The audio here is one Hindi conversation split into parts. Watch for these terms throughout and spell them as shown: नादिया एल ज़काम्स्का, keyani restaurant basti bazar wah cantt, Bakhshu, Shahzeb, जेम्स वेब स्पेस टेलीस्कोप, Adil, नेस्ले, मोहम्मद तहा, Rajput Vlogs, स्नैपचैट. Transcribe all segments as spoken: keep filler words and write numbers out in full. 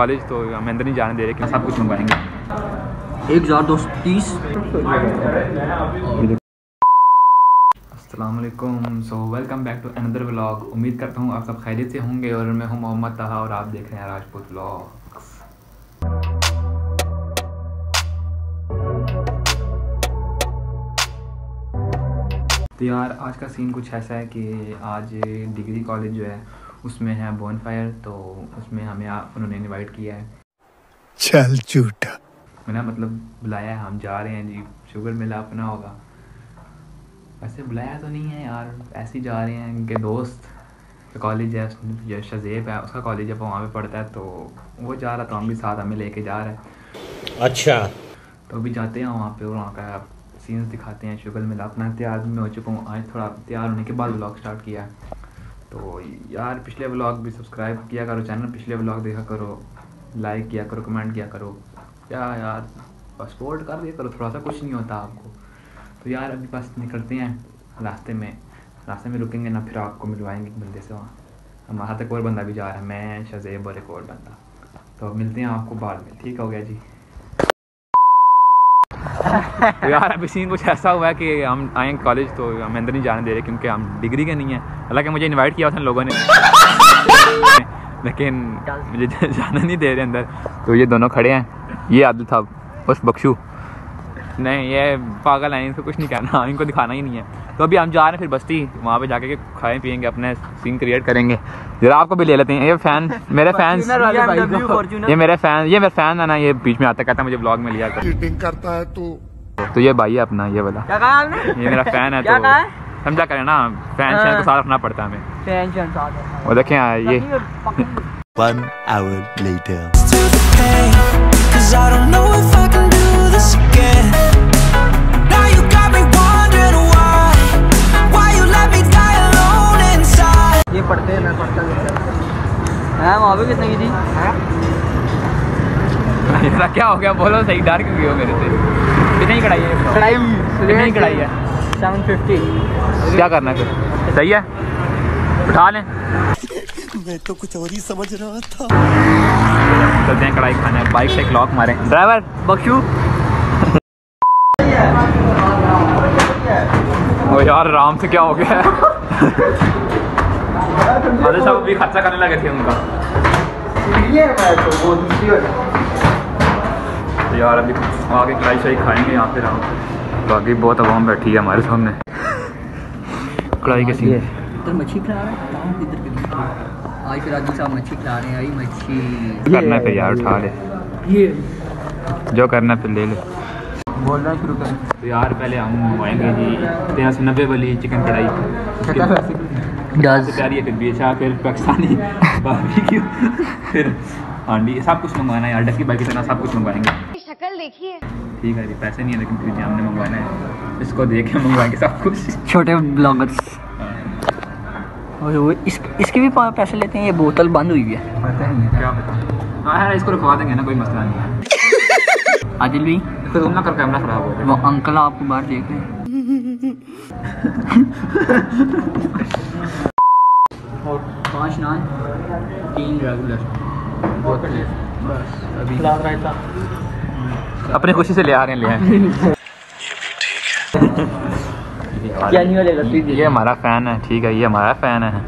कॉलेज तो हम अंदर नहीं जाने दे रहे, सब कुछ मंगवाएंगे। एक हज़ार दो सौ तीस। अस्सलामुअलैकुम, so welcome back to another vlog. उम्मीद करता हूँ आप सब खैरियत से होंगे और मैं हूँ मोहम्मद तहा और आप देख रहे हैं राजपूत व्लॉग। तो यार आज का सीन कुछ ऐसा है कि आज डिग्री कॉलेज जो है उसमें है बोन फायर, तो उसमें हमें उन्होंने इनवाइट किया है। चल झूठा ना, मतलब बुलाया है, हम जा रहे हैं जी। शुगर मिला अपना होगा, वैसे बुलाया तो नहीं है यार, ऐसे ही जा रहे हैं। इनके दोस्त कॉलेज है, जो शहजेब है उसका कॉलेज है, वहाँ पे पढ़ता है, तो वो जा रहा था, हम भी साथ हमें लेके जा रहा है। अच्छा, तो अभी जाते हैं वहाँ पे और वहाँ का सीन्स दिखाते हैं। शुगर मिला अपना तैयार में हो चुका हूँ, आज थोड़ा तैयार होने के बाद व्लॉग स्टार्ट किया। तो यार पिछले व्लॉग भी सब्सक्राइब किया करो चैनल, पिछले व्लॉग देखा करो, लाइक किया करो, कमेंट किया करो, क्या यार सपोर्ट कर दिया करो थोड़ा सा, कुछ नहीं होता आपको। तो यार अभी बस निकलते हैं, रास्ते में रास्ते में रुकेंगे ना, फिर आपको मिलवाएंगे एक बंदे से। वहाँ हमारा तक और बंदा भी जा रहा है, मैं शहजेब और एक और बंदा। तो मिलते हैं आपको बाद में, ठीक हो गया जी। तो यार अभी सीन कुछ ऐसा हुआ है कि हम आए कॉलेज, तो हम अंदर नहीं जाने दे रहे क्योंकि हम डिग्री के नहीं हैं। हालांकि मुझे इनवाइट किया था लोगों ने लेकिन मुझे जाना नहीं दे रहे अंदर। तो ये दोनों खड़े हैं, ये आदिल साहब उस बख्शू, नहीं ये पागल है, इनको कुछ नहीं कहना, इनको दिखाना ही नहीं है। तो अभी हम जा रहे हैं फिर बस्ती, वहाँ पे जाके खाएं पियेंगे, अपने सीन क्रिएट करेंगे। जरा आपको भी ले लेते हैं, ये फैन मेरे फैंस, ये मेरे फैन ये मेरे फैन है ना, ये बीच में आता कहता मुझे ब्लॉग में लिया करता है। तो तो ये भाई है अपना, ये वाला ये मेरा फैन है, तो समझा करें ना, फैन फैन को साथ रखना पड़ता है हमें। और देखें ये One hour later. ये पढ़ते हैं, मैं पढ़ता है वहाँ पे कितने की थी? ऐसा क्या हो गया बोलो, सही डार क्यों हो मेरे से? कितनी कढ़ाई है? कढ़ाई कितनी कढ़ाई है? सात सौ पचास। क्या करना है फिर? सही है, उठा लें। मैं तो कुछ और ही समझ रहा था। चलते हैं कढ़ाई खाने, बाइक से क्लॉक मारें। ड्राइवर बख्शू। ओ यार आराम से, क्या हो गया है? अरे सब भी खर्चा करने लगे थे उनका। ये मैं तो वो दूसरी वाली यार, अभी आगे कढ़ाई शाही खाएंगे यहाँ पे राम। बाकी बहुत आवाम बैठी है हमारे सामने कढ़ाई के सीन। इधर मच्छी खिला रहा है, इधर आई फिर आदिल साहब मच्छी खिला रहे हैं। आई मच्छी करना पे यार, उठा ले, ये जो करना पे ले ले, बोलना शुरू कर। तो यार पहले हम मंगवाएंगे जी तेरह सौ नब्बे वाली चिकन कढ़ाई, फिर बेचा, फिर पाकिस्तानी बारबेक्यू, फिर हांडी, सब कुछ मंगवाना है यार। डक्की बाकी तरह सब कुछ मंगवाएंगे, देखिए ठीक है जी, पैसे नहीं है लेकिन फिर हमने मंगवाना है, इसको देख के मंगवाएंगे सब कुछ। छोटे ब्लॉगर्स और वो इस, इसके भी पैसे लेते हैं। ये बोतल बंद हुई है, पता नहीं है क्या पता। हाँ यार इसको रुकवा देंगे ना, कोई मसला नहीं है। आदिल भी तो ना कर, कैमरा खराब हो गया, वो अंकल आपको बाहर देख रहे हैं। और पाँच नान, तीन रेगुलर, बस अभी अपने खुशी से ले आ रहे हैं, ले हैं। ये भी ठीक है, ये हमारा फैन है, ठीक है, ये हमारा फैन है,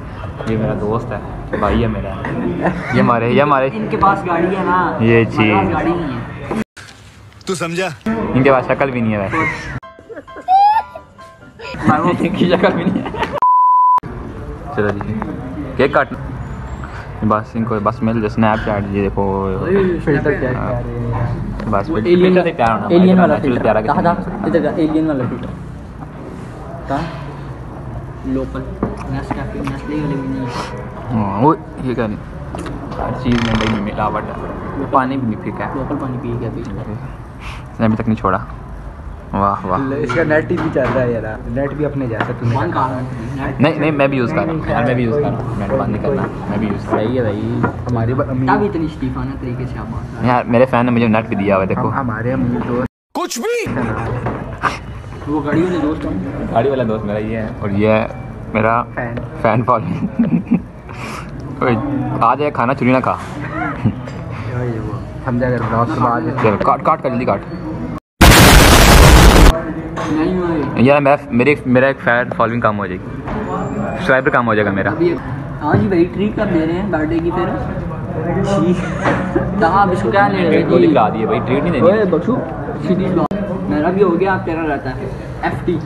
ये मेरा दोस्त है, भाई है मेरा, ये हमारे ये हमारे इनके पास गाड़ी है ना, ये चीज गाड़ी नहीं है, तू समझा, इनके पास शक्ल भी नहीं है वैसे, इनकी शक्ल भी नहीं है। चलो जी केक काट, बस इनको बस मिल जैसे स्नैपचैट, ये देखो फिल्टर क्या है, बस एलियन से प्यार होना, एलियन वाला प्यार कहा था, इधर एलियन वाला ट्विटर का लोकल नेस कैफे नेस्ले वाले भी नहीं। हां वो ये क्या हर चीज में नहीं मिलावट है, पानी भी नहीं पीता, लोकल पानी पी के अभी इसने अभी तक नहीं छोड़ा। वाह वाह, इसका नेट भी चल रहा है यार, नेट भी अपने जैसा तूने बंद कर रहा है। नहीं नहीं मैं भी यूज कर रहा हूं यार, मैं भी यूज कर रहा हूं, नेट बंद नहीं करना, मैं भी यूज कर रही है भाई। हमारी अम्मी तब इतनी स्टीफाना तरीके से आप बात यार, मेरे फैन ने मुझे नेट भी दिया हुआ है, देखो हमारे अम्मी तो कुछ भी वो गाड़ी वाले दोस्त हैं, गाड़ी वाला दोस्त मेरा ये है और ये है मेरा फैन फैन फॉलोइंग। ओए आ जाए खाना चुरी ना खा, हम जाकर ब्लॉग काट काट कर जल्दी काट यार। मेरा मेरे मेरा एक फैन फॉलोइंग काम हो जाएगी, सब्सक्राइबर काम हो जाएगा मेरा। हाँ जी भाई ट्रीट कब दे रहे हैं बर्थडे की? फिर कहाँ बख्शू क्या ले रहे हो? ला दिए भाई ट्रीट नहीं दे रहे बख्शू। मेरा भी हो गया, आप तेरा रहता है एफ टी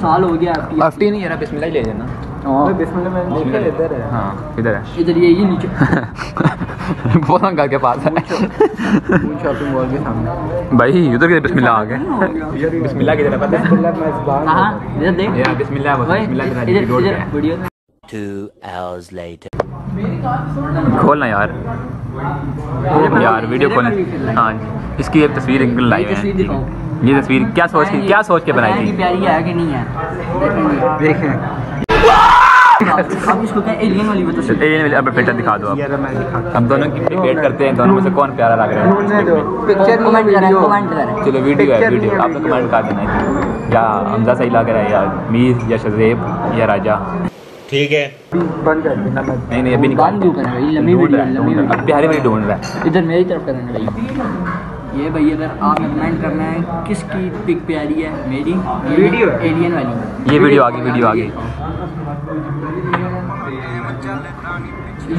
साल हो गया। एफ टी नहीं यार बिस्मिल्लाह ही ले लेना। इधर है, हाँ इधर है, इधर ये ये नीचे बोलन घर के पास है शॉपिंग मॉल के सामने। भाई उधर के बिस्मिल्लाह आ गए, बिस्मिल्लाह की तरफ पता है। हां इधर देख यार बिस्मिल्लाह बिस्मिल्लाह इधर वीडियो टू आवर्स लेटर। खोलना यार यार वीडियो खोलना। हां इसकी एक तस्वीर अंकल लाइव है, ये तस्वीर क्या सोच के क्या सोच के बनाई थी? प्यारी है कि नहीं है देखें। हम इसको क्या एलियन वाली बता सकते हैं? एलियन वाली अब बेटा दिखा दो आप। हम दोनों की डिबेट करते हैं, दोनों में से कौन प्यारा लग रहा है? पिक्चर कमेंट करें, कमेंट करें। चलो वीडियो है, वीडियो आप लोग कमेंट कर देना है या हमजा सही लग रहा है या मीर या शहज़ेब या राजा। ठीक है बंद कर देना। नहीं नहीं अभी निकाल दो कर भाई, लंबी वीडियो अब प्यारे वाली ढूंढ रहा है। इधर मेरी तरफ करना भाई। ये भाई अगर आपने कमेंट करना है किसकी पिक प्यारी है, मेरी वीडियो एलियन वाली। ये वीडियो आ गई, वीडियो आ गई।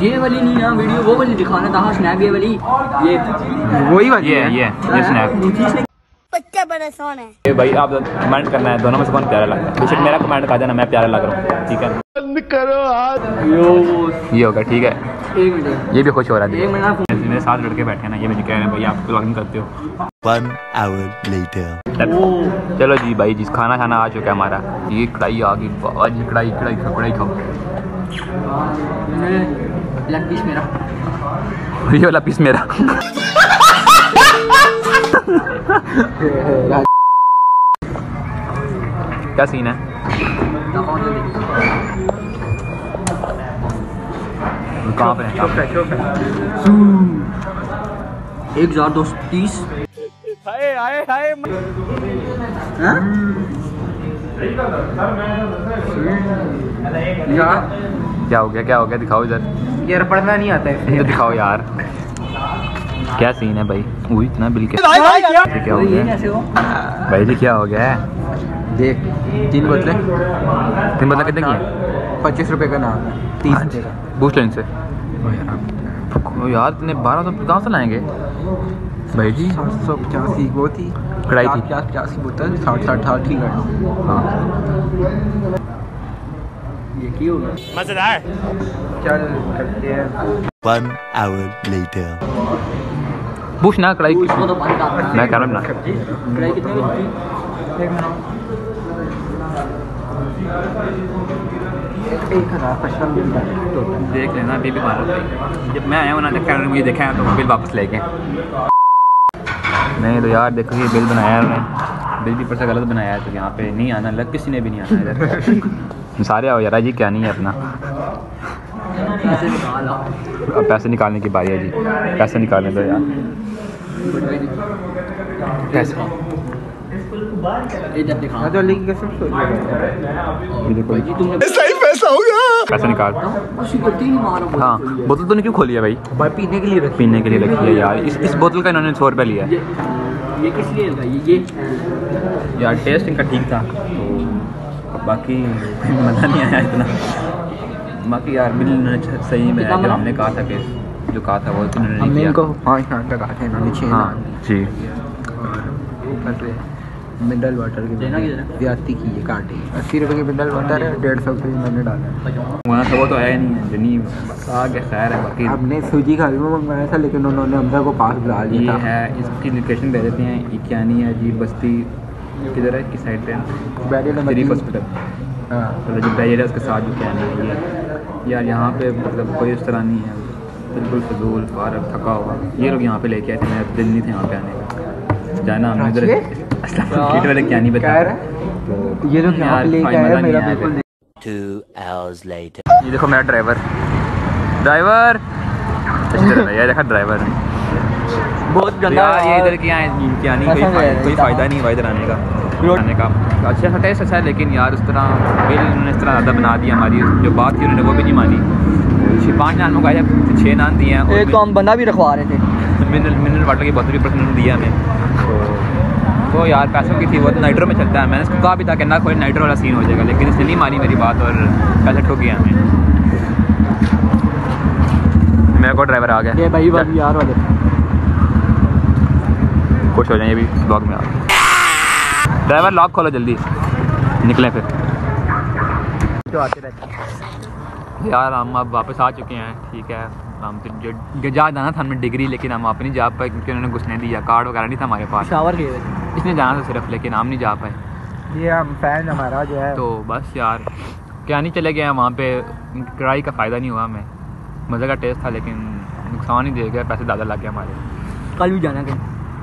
ये वाली नहीं ना वीडियो, वो वाली दिखाना था। हाँ स्नैप ये वाली, ये वही वाली है। ये ये स्नैप बच्चा बड़ा सोन है। ये भाई आप कमेंट करना है दोनों में से कौन प्यारा लग रहा है। बेशक मेरा कमेंट कर देना मैं प्यारा लग रहा हूँ। ठीक है बंद करो हाथ। यो ये होगा ठीक है। एक मिनट ये भी खुश हो रहा है। एक मिनट मेरे साथ लड़के बैठे ना, ये मुझे कह रहे हैं भाई आप ब्लॉगिंग करते हो। One hour later. चलो जी भाई जिस खाना खाना आ चुका है हमारा। ये कढ़ाई आ गई, आज कढ़ाई कढ़ाई कढ़ाई खाओ। पीस मेरा ये वाला पीस मेरा। क्या सीन है? कहाँ पे एक हजार दो सौ तीस आए आए आए क्या हो गया क्या हो गया? दिखाओ इधर यार, पढ़ना नहीं आता है तो दिखाओ यार। क्या सीन है भाई? वही इतना बिल के क्या हो गया भाई जी? क्या हो गया है? देख तीन बोतलें तीन बोतलें कितने की है? पच्चीस रुपए का नाम तीस का बूस्ट लाइन से यार। इतने बारह सौ कहाँ से लाएंगे भाई जी? सात सौ पचास की वो थी कढ़ाई थी, पचास पचास की बोतल साठ साठ साठ ठीक है। मजेदार चल करते हैं। One hour later. पूछ ना कढ़ाई किसको तो पानी डालना है। मैं कह रहा हूं ना कढ़ाई कितने की? एक हज़ार पचपन बिल तो देख लेना। अभी भी मारो जब मैं आया हूं ना देखा मुझे देखा है तो बिल वापस लेके नहीं तो यार देखो ये बिल बनाया है, बिल भी पर से गलत बनाया है तो यहाँ पे नहीं आना लग, किसी ने भी नहीं आना इधर। सारे आओ यार जी क्या नहीं है अपना। अब पैसे निकालने की बारी है जी, पैसे निकालने दो यार। पैसे निकाल। हाँ बोतल तो ने क्यों खोली है भाई? भाई पीने के लिए पीने के लिए रखी है यार। इस इस बोतल का इन्होंने सौ रुपये लिया है। ये किस लिए ये यार? टेस्ट इनका ठीक था बाकी मज़ा नहीं आया इतना। बाकी यार बिल सही में जो हमने कहा था कि जो कहा था वो इन्होंने नहीं किया। हाँ जी मिनरल वाटर की ज्यादती की है काटे अस्सी रुपये की मिनरल वाटर है, डेढ़ सौ रुपये मैंने डाला वहाँ से। वो तो आया नहीं है जनी आ गया। खैर है बाकी हमने सूजी का हलवा मंगवाया था लेकिन उन्होंने हमदा को पास बुला लिया है। इसकी लोकेशन दे देते हैं ये क्या नहीं है जी बस्ती किधर है किस साइड पे है हॉस्पिटल। हाँ चलो जो बैरियर है उसके साथ जो क्या नहीं है यार यहाँ पे मतलब कोई उस तरह नहीं है, बिल्कुल फजूल फारग थका हुआ। ये लोग यहाँ पे लेके आए थे, मेरा दिल नहीं था यहाँ पे आने का जाना। हमने उधर गेट वाले क्या नहीं बता तो ये लोग यहाँ लेके आए मेरा बिल्कुल। Two hours later. ये देखो मेरा ड्राइवर ड्राइवर यार देखा ड्राइवर बहुत गंदा है ये। इधर के यहाँ क्या नहीं कोई फायदा, कोई फ़ायदा नहीं हुआ इधर आने का आने का। अच्छा सा टेस्ट अच्छा है लेकिन यार उस तरह बिल उन्होंने इस तरह ज़्यादा बना दिया। हमारी जो बात थी उन्होंने वो भी नहीं मानी। पाँच नान मंगाए थे, छः नान दिए हैं। एक तो हम बंदा भी रखवा रहे थे, मिनरल मिनरल वाटर की बहत्तर परसेंट दिया हमें। तो वो यार पैसों की थी, वो तो नाइट्रो में चलता है। मैंने इसको कहा भी था कि ना कोई नाइट्रो वाला सीन हो जाएगा, लेकिन इसने नहीं मानी मेरी बात और पैसे ठोक गया हमें। मेरा को ड्राइवर आ गया भाई, भाई यार वाले खुश हो जाएंगे अभी ब्लॉग में। आप ड्राइवर लॉक खोलो जल्दी, निकलें फिर। तो आते रहते यार हम अब वापस आ चुके हैं। ठीक है, हम तो जाना था हमें डिग्री, लेकिन हम आप नहीं जा पाए क्योंकि उन्होंने घुसने दिया, कार्ड वगैरह नहीं था हमारे पास। शावर गए थे, इसने जाना था सिर्फ, लेकिन हम नहीं जा पाए। ये हम फैन हमारा जो है, तो बस यार क्या नहीं चले गए वहाँ पे। किराए का फ़ायदा नहीं हुआ हमें, मज़े का टेस्ट था लेकिन नुकसान ही दे गया, पैसे ज़्यादा लग गए हमारे। कल भी जाना कहीं,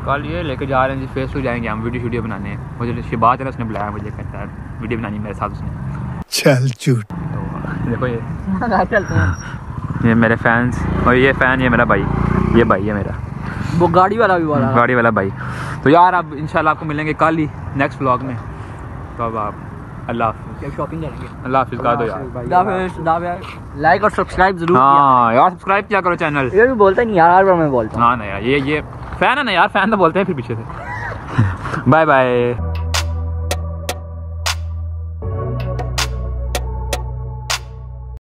कल ये लेके जा रहे हैं जी फेस टू जाएंगे हम, वीडियो वीडियो बनाने। मुझे शिबात है ना, उसने बुलाया मुझे, कहता है वीडियो बनानी मेरे साथ उसने। चल झूठ। तो देखो ये चलते हैं, ये मेरे फैंस और ये फ़ैन, ये मेरा भाई, ये भाई है मेरा, वो गाड़ी वाला भी वाला गाड़ी वाला भाई। तो यार अब इंशाल्लाह आपको मिलेंगे कल ही नेक्स्ट व्लॉग में। तो अब आप अल्लाह शॉपिंग जाएंगे, अल्लाह हाफिज़ का दो यार, लाइक और सब्सक्राइब जरूर। हाँ यार सब्सक्राइब क्या करो चैनल, ये भी बोलते नहीं यार, मैं बोलता हूँ हाँ ना यार, ये ये फ़ैन है ना यार, फ़ैन तो बोलते हैं फिर पीछे से। Bye bye.